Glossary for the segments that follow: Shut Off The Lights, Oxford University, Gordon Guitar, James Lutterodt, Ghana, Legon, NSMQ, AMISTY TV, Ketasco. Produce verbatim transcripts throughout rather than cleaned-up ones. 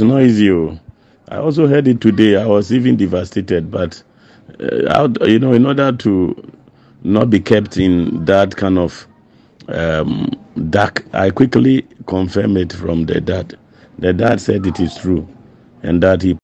It's not easy. I also heard it today. I was even devastated. But, uh, you know, in order to not be kept in that kind of um, dark, I quickly confirmed it from the dad. The dad said it is true. And that he...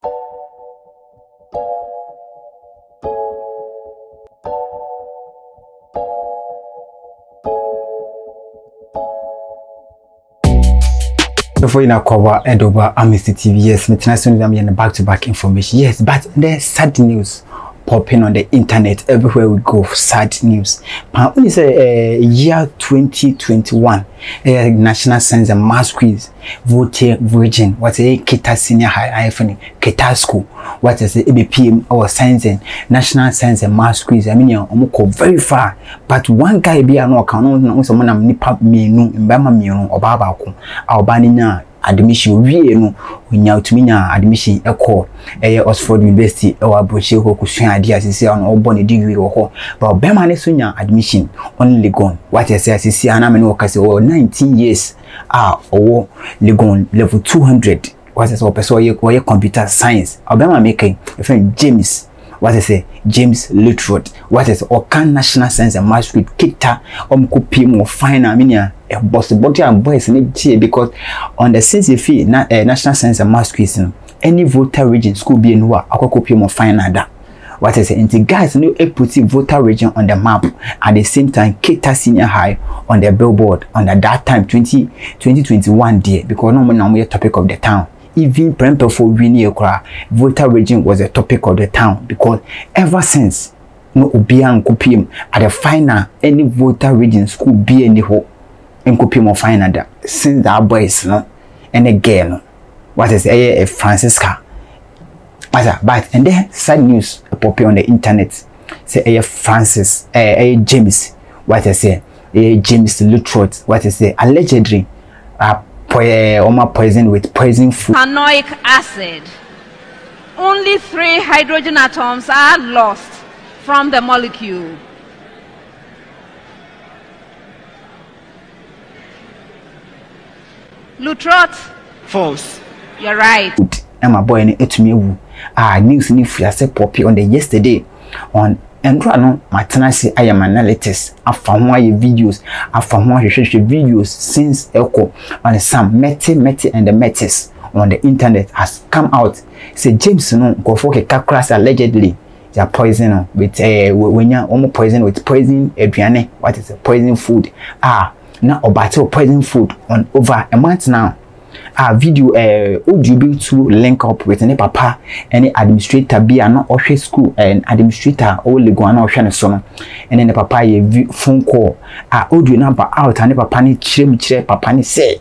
Before you now cover Edoba Amnesty T V, yes, I'm back-to-back information. Yes, but there's sad news popping on the internet everywhere we go. Sad news. But when you say uh, year twenty twenty-one, uh, national sends a mass quiz. Vote Virgin. What is a Ketasco senior high hyphen Ketasco? What is the A B P M or science and national science and mass quiz? I mean, you go very far, but one guy be an account. Someone I'm nipa me no, mbama me no, or baba ko, or banina. Admission we no nya utumina admission echo eh Oxford University e wa broche ko kusun ade asisi on obon degree wo ho but be man so nya admission on Legon what say asisi ana me no kase nineteen years ah owo Legon level two hundred what say so person wey computer science obema making friend James what I say James Lutterodt what is Okan national science and math with Kita omkupim or fine aminia boss body and boys in it because on the C C F na uh, national science and math quiz any voter region school be no akokopim or fine ada what is anti guys no put voter region on the map at the same time Kita senior high on the billboard on the, that time twenty twenty-one there because no more no topic of the town. Even Premier for Winnie Okra, voter region was a topic of the town because ever since no Obian Kupim at the final any voter region school be any hope in Kupim or final that since that boys no and a girl what is a Francisca but and then sad news popping on the internet say a Francis a James what I say a James Lutterodt what I say allegedly uh, Oma poison with poison food. Anoic acid. Only three hydrogen atoms are lost from the molecule. Lutterodt. False. You're right. Emma boy in it me ah news ni free as poppy on the yesterday on Endrano Matanasi I am analytics. I found why videos. I found why videos since Elko and some Meti Meti and the Metis on the internet has come out. Say James no go for kakras allegedly they are poison with a uh, when you are poison with poison Adriane. What is a poison food? Ah, now about poison food on over a month now. Our video uh would you be to link up with any papa any administrator be an Oshe school and administrator only go on Ocean summer and then the papa a phone call I would you number out and papa ni chim chip papa ni say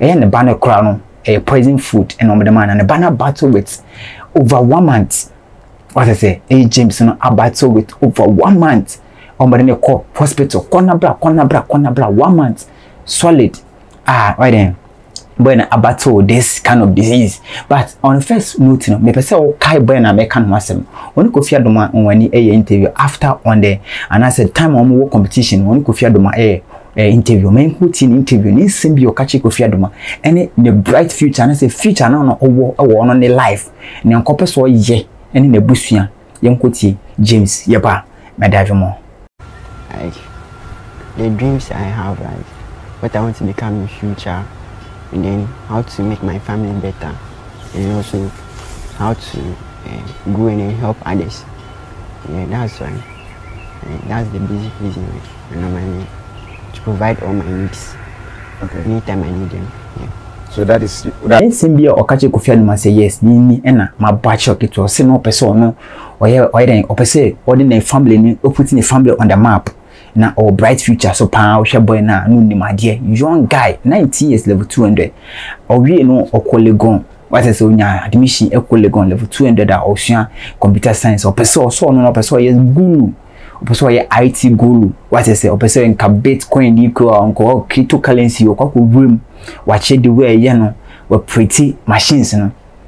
and the banner crown a poison food and on the man and a banner battle with over one month what I say a Jameson a battle with over one month on the call hospital corner black corner black corner black one month solid ah right then when a battle this kind of disease but on first note no me person o kai boy na make no asem oni ko fia doma onwani eh interview after on the and I said time on work competition oni ko fia doma eh interview men ko tin interview ni simbi o kachi ko fia doma any the bright future and I say future no no owo owo no ni life ni nkope so ye any na busua ye nkoti James yeba my dive more like the dreams I have like what I want to become in the future and then how to make my family better and also how to uh, go and help others. Yeah, that's why. Uh, that's the basic reason why I normally to provide all my needs. Okay. Anytime I need them. Yeah. So that is that N S M Q or Kachi Kofianuma say yes, Nini Ena, my batch of it was say no person no or then or say ordinary family or putting a family on the map. Now or bright future so power boy now no my dear young guy nineteen years level two hundred or we know or collegon what is on admission a collegon level two hundred or ocean computer science or person so no person yes guru or person I T guru what is or person in Bitcoin equal uncle cryptocurrency or cocoa room watch it the way you know were pretty machines no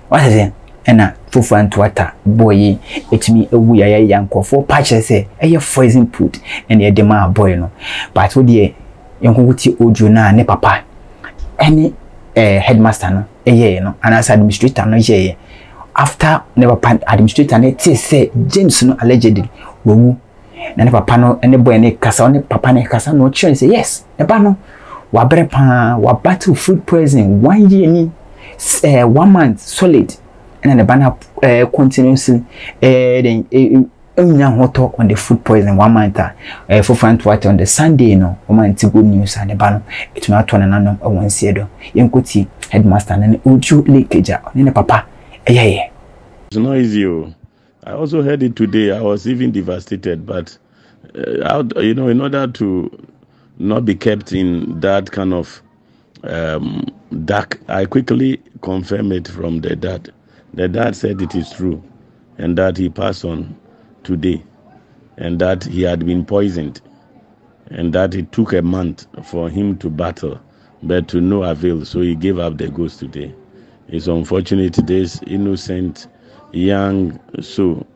what is it and fufu and water boy it me a we are young for patches say a poison put and a demand boy no but what the young old na ne papa any uh, headmaster no eh no and as administrator no eh after never pan administrator ne ti say James no allegedly wawu na ne papa no ne boy ne kasa ne papa ne kasa no churn say yes ne ba no wa bere pa wa battle food poisoning one year ni uh, one month solid and then the banner uh, continuously uh, then uh, on the food poisoning one month uh, for front water on the Sunday no woman good news and the banner it will not turn another one see do you could see headmaster and uju leakage on the papa yeah yeah it's not easy. I also heard it today. I was even devastated, but uh, you know, in order to not be kept in that kind of um dark, I quickly confirmed it from the dad. The dad said it is true and that he passed on today and that he had been poisoned and that it took a month for him to battle, but to no avail, so he gave up the ghost today. It's unfortunate this innocent young soul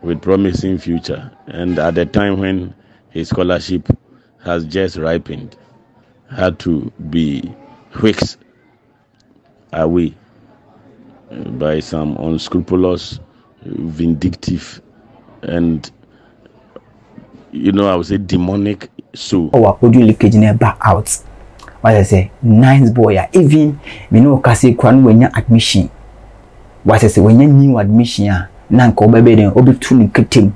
with promising future, and at the time when his scholarship has just ripened, had to be whisked away by some unscrupulous, vindictive, and you know, I would say demonic soul. Oh, what do you look at back out? What I say, nice boy, even we know Cassie Kwan when you're admission. What I say, when you're new admission, Nanko baby, then Obi Tuni Kitting.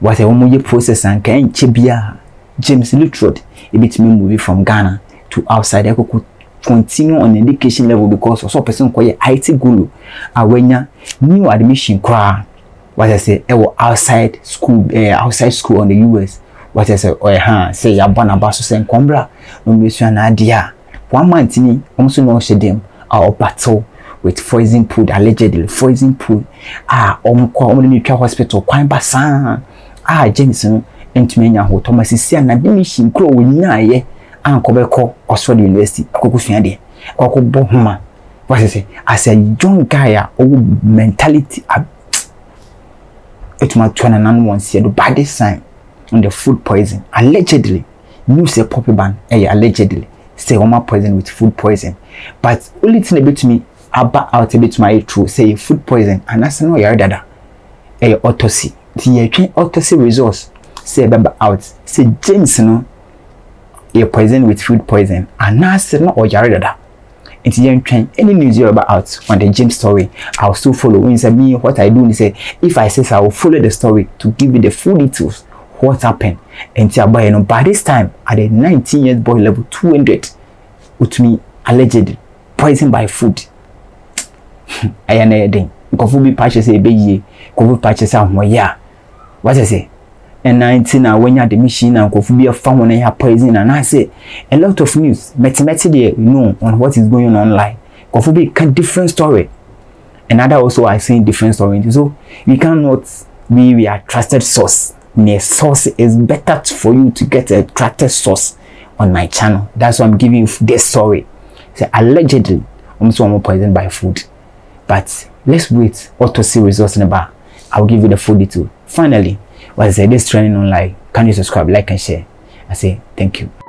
What I want you process and can Chibia. James Lutterodt, a bit me movie from Ghana to outside. I could continue on education level because also person called I T guru. And when you new admission cry, what I say, I was outside school, uh, outside school on the U S. What I say, oh, huh, say, you're born about to send Combra, no mission idea. One month, you also know them our battle with poison food, allegedly poison food. Ah, um, only neutral hospital, Quine Bassan. Ah, Jameson. Intimenya ho Thomas Sia na dimission kro wonyaye ankobeko Oxford University akokusua de akokobo homa what say as a young guy a mentality it might turn and one see the baddest sign on the food poison allegedly new say poppy ban eh allegedly say homa poison with food poison but only thing about me about out a bit my true say food poison and as no ya dada eh autopsy the autopsy results say remember out say James no you're poisoned with food poison and now say no or yarada it's young train any news you're about out on the James story I'll still follow inside me what I do is say if I says I will follow the story to give you the full details what happened until by you know by this time at the nineteen years boy level two hundred with me alleged poisoned by food I am a thing kofu bi patches a baby kofu patches out more yeah what I say and nineteen I when you had the machine and could be a fun when you have poison and I say a lot of news mathematics you know on what is going on online could be a different story another also I say different story so we cannot be we are trusted source a source is better for you to get a trusted source on my channel that's why I'm giving you this story so allegedly I'm so poisoned by food but let's wait autopsy results in the bar I'll give you the full detail finally. What I say, this training online, can you subscribe, like and share? I say, thank you.